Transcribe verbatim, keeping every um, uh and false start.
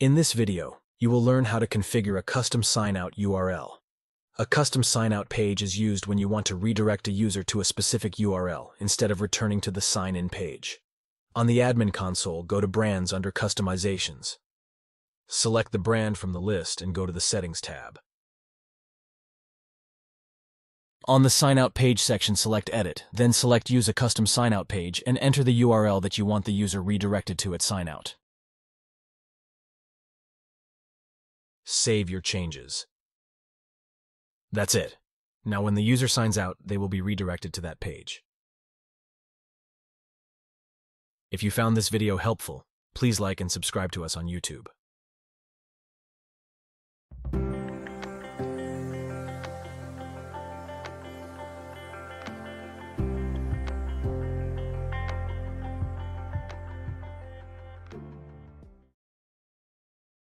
In this video, you will learn how to configure a custom sign-out U R L. A custom sign-out page is used when you want to redirect a user to a specific U R L instead of returning to the sign-in page. On the admin console, go to Brands under Customizations. Select the brand from the list and go to the Settings tab. On the Sign-Out Page section, select Edit, then select Use a Custom Sign-Out Page and enter the U R L that you want the user redirected to at sign-out. Save your changes. That's it. Now when the user signs out, they will be redirected to that page. If you found this video helpful, please like and subscribe to us on YouTube.